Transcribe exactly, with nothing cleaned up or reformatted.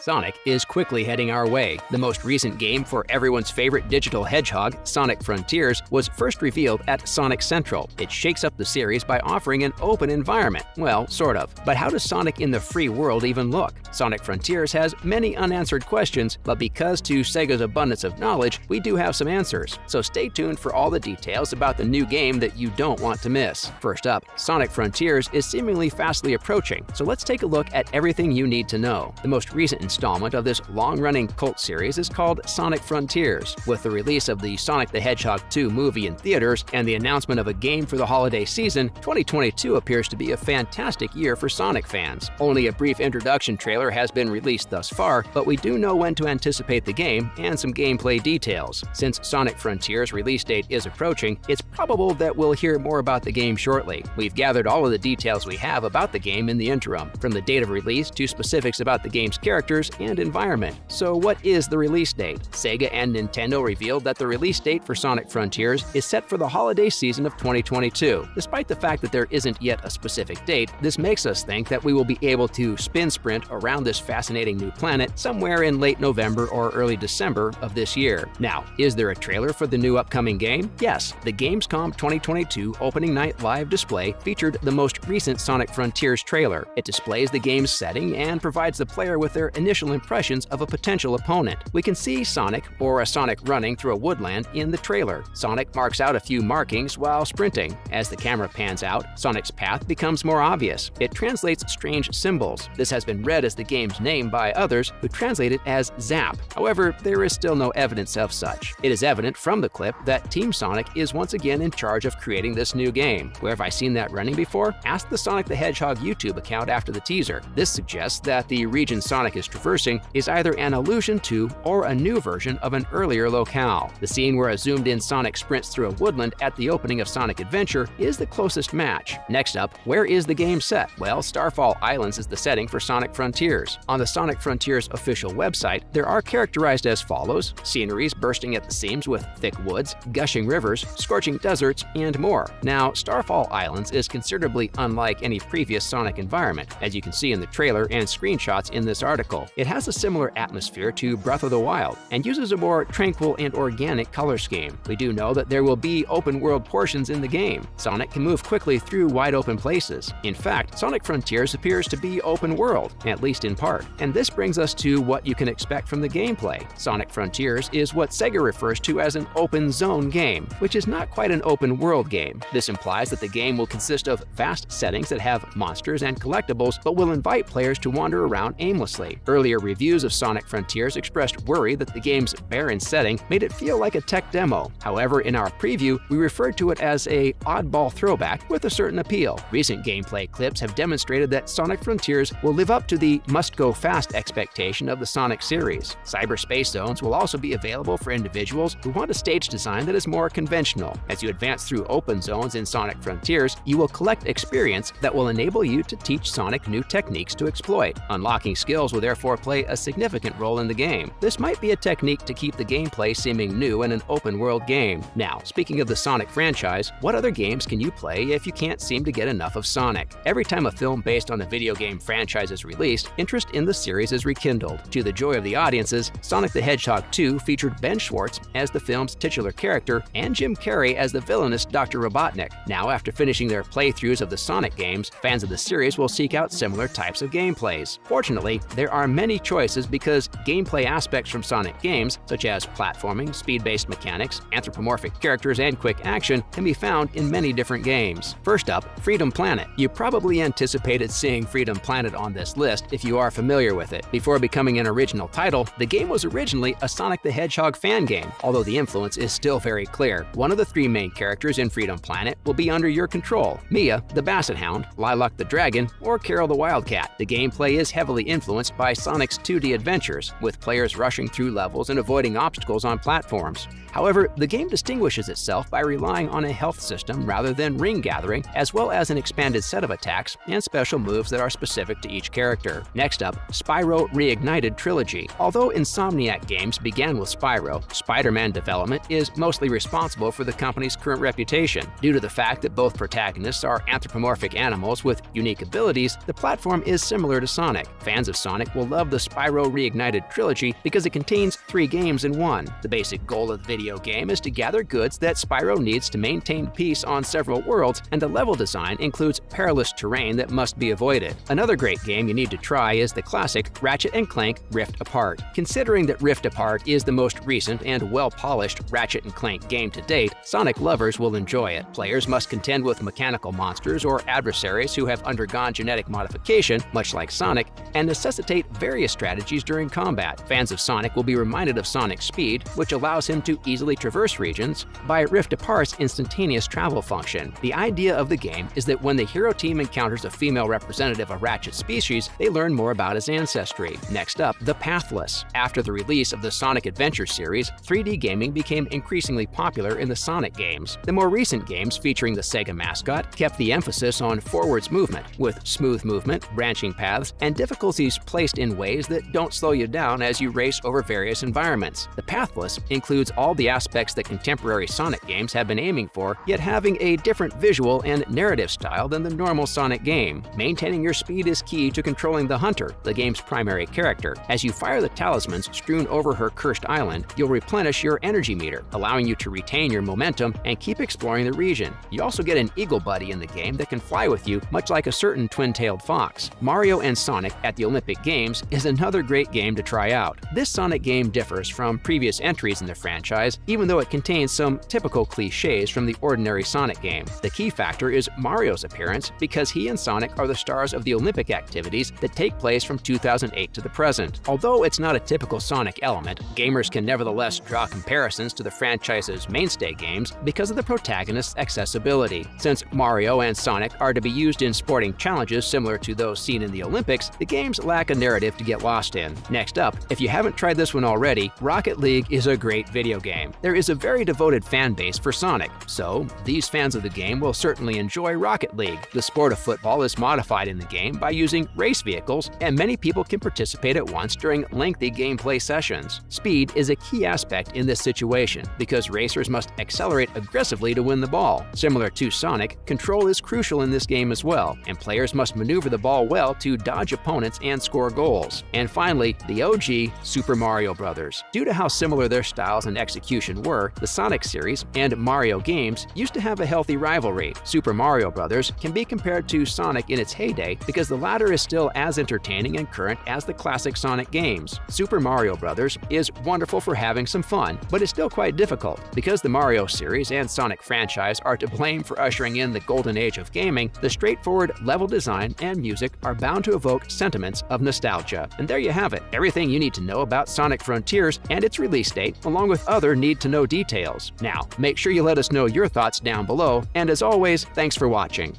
Sonic is quickly heading our way. The most recent game for everyone's favorite digital hedgehog, Sonic Frontiers, was first revealed at Sonic Central. It shakes up the series by offering an open environment. Well, sort of. But how does Sonic in the free world even look? Sonic Frontiers has many unanswered questions, but because to Sega's abundance of knowledge, we do have some answers. So stay tuned for all the details about the new game that you don't want to miss. First up, Sonic Frontiers is seemingly fastly approaching, so let's take a look at everything you need to know. The most recent installment of this long-running cult series is called Sonic Frontiers. With the release of the Sonic the Hedgehog two movie in theaters and the announcement of a game for the holiday season, twenty twenty-two appears to be a fantastic year for Sonic fans. Only a brief introduction trailer has been released thus far, but we do know when to anticipate the game and some gameplay details. Since Sonic Frontiers' release date is approaching, it's probable that we'll hear more about the game shortly. We've gathered all of the details we have about the game in the interim, from the date of release to specifics about the game's characters and environment. So what is the release date? Sega and Nintendo revealed that the release date for Sonic Frontiers is set for the holiday season of twenty twenty-two. Despite the fact that there isn't yet a specific date, this makes us think that we will be able to spin sprint around this fascinating new planet somewhere in late November or early December of this year. Now, is there a trailer for the new upcoming game? Yes, the Gamescom twenty twenty-two opening night live display featured the most recent Sonic Frontiers trailer. It displays the game's setting and provides the player with their initial impressions of a potential opponent. We can see Sonic, or a Sonic running through a woodland in the trailer. Sonic marks out a few markings while sprinting. As the camera pans out, Sonic's path becomes more obvious. It translates strange symbols. This has been read as the game's name by others, who translate it as Zap. However, there is still no evidence of such. It is evident from the clip that Team Sonic is once again in charge of creating this new game. Where have I seen that running before? Ask the Sonic the Hedgehog YouTube account after the teaser. This suggests that the region Sonic is traversing is either an allusion to or a new version of an earlier locale. The scene where a zoomed-in Sonic sprints through a woodland at the opening of Sonic Adventure is the closest match. Next up, where is the game set? Well, Starfall Islands is the setting for Sonic Frontiers. On the Sonic Frontiers official website, there are characterized as follows: sceneries bursting at the seams with thick woods, gushing rivers, scorching deserts, and more. Now, Starfall Islands is considerably unlike any previous Sonic environment, as you can see in the trailer and screenshots in this article. It has a similar atmosphere to Breath of the Wild and uses a more tranquil and organic color scheme. We do know that there will be open-world portions in the game. Sonic can move quickly through wide-open places. In fact, Sonic Frontiers appears to be open-world, at least in part. And this brings us to what you can expect from the gameplay. Sonic Frontiers is what Sega refers to as an open-zone game, which is not quite an open-world game. This implies that the game will consist of vast settings that have monsters and collectibles, but will invite players to wander around aimlessly. Earlier reviews of Sonic Frontiers expressed worry that the game's barren setting made it feel like a tech demo. However, in our preview, we referred to it as a oddball throwback with a certain appeal. Recent gameplay clips have demonstrated that Sonic Frontiers will live up to the must-go-fast expectation of the Sonic series. Cyberspace zones will also be available for individuals who want a stage design that is more conventional. As you advance through open zones in Sonic Frontiers, you will collect experience that will enable you to teach Sonic new techniques to exploit. Unlocking skills will therefore play a significant role in the game. This might be a technique to keep the gameplay seeming new in an open-world game. Now, speaking of the Sonic franchise, what other games can you play if you can't seem to get enough of Sonic? Every time a film based on a video game franchise is released, interest in the series is rekindled. To the joy of the audiences, Sonic the Hedgehog two featured Ben Schwartz as the film's titular character and Jim Carrey as the villainous Doctor Robotnik. Now, after finishing their playthroughs of the Sonic games, fans of the series will seek out similar types of gameplays. Fortunately, there are many choices because gameplay aspects from Sonic games, such as platforming, speed-based mechanics, anthropomorphic characters, and quick action, can be found in many different games. First up, Freedom Planet. You probably anticipated seeing Freedom Planet on this list if you are familiar with it. Before becoming an original title, the game was originally a Sonic the Hedgehog fan game, although the influence is still very clear. One of the three main characters in Freedom Planet will be under your control: Mia, the Basset Hound, Lilac the Dragon, or Carol the Wildcat. The gameplay is heavily influenced by Sonic's two D adventures, with players rushing through levels and avoiding obstacles on platforms. However, the game distinguishes itself by relying on a health system rather than ring gathering, as well as an expanded set of attacks and special moves that are specific to each character. Next up, Spyro Reignited Trilogy. Although Insomniac Games began with Spyro, Spider-Man development is mostly responsible for the company's current reputation. Due to the fact that both protagonists are anthropomorphic animals with unique abilities, the platform is similar to Sonic. Fans of Sonic will love the Spyro Reignited Trilogy because it contains three games in one. The basic goal of the video game is to gather goods that Spyro needs to maintain peace on several worlds, and the level design includes perilous terrain that must be avoided. Another great game you need to try is the classic Ratchet and Clank Rift Apart. Considering that Rift Apart is the most recent and well-polished Ratchet and Clank game to date, Sonic lovers will enjoy it. Players must contend with mechanical monsters or adversaries who have undergone genetic modification, much like Sonic, and necessitate various strategies during combat. Fans of Sonic will be reminded of Sonic's speed, which allows him to easily traverse regions, by Rift Apart's instantaneous travel function. The idea of the game is that when the hero team encounters a female representative of Ratchet's species, they learn more about his ancestry. Next up, The Pathless. After the release of the Sonic Adventure series, three D gaming became increasingly popular in the Sonic games. The more recent games featuring the Sega mascot kept the emphasis on forwards movement, with smooth movement, branching paths, and difficulties placed in ways that don't slow you down as you race over various environments. The Pathless includes all the aspects that contemporary Sonic games have been aiming for, yet having a different visual and narrative style than the normal Sonic game. Maintaining your speed is key to controlling the Hunter, the game's primary character. As you fire the talismans strewn over her cursed island, you'll replenish your energy meter, allowing you to retain your momentum and keep exploring the region. You also get an eagle buddy in the game that can fly with you, much like a certain twin-tailed fox. Mario and Sonic at the Olympic Games is another great game to try out. This Sonic game differs from previous entries in the franchise, even though it contains some typical cliches from the ordinary Sonic game. The key factor is Mario's appearance, because he and Sonic are the stars of the Olympic activities that take place from two thousand eight to the present. Although it's not a typical Sonic element, gamers can nevertheless draw comparisons to the franchise's mainstay games because of the protagonist's accessibility. Since Mario and Sonic are to be used in sporting challenges similar to those seen in the Olympics, the games lack a narrative to get lost in. Next up, if you haven't tried this one already, Rocket League is a great video game. There is a very devoted fan base for Sonic, so these fans of the game will certainly enjoy Rocket League. The sport of football is modified in the game by using race vehicles, and many people can participate at once during lengthy gameplay sessions. Speed is a key aspect in this situation, because racers must accelerate aggressively to win the ball. Similar to Sonic, control is crucial in this game as well, and players must maneuver the ball well to dodge opponents and score goals. And finally, the O G, Super Mario Bros. Due to how similar their styles and execution were, the Sonic series and Mario games used to have a healthy rivalry. Super Mario Bros. Can be compared to Sonic in its heyday because the latter is still as entertaining and current as the classic Sonic games. Super Mario Bros. Is wonderful for having some fun, but it's still quite difficult. Because the Mario series and Sonic franchise are to blame for ushering in the golden age of gaming, the straightforward level design and music are bound to evoke sentiments of nostalgia. And there you have it, everything you need to know about Sonic Frontiers and its release date, along with other need-to-know details. Now, make sure you let us know your thoughts down below, and as always, thanks for watching.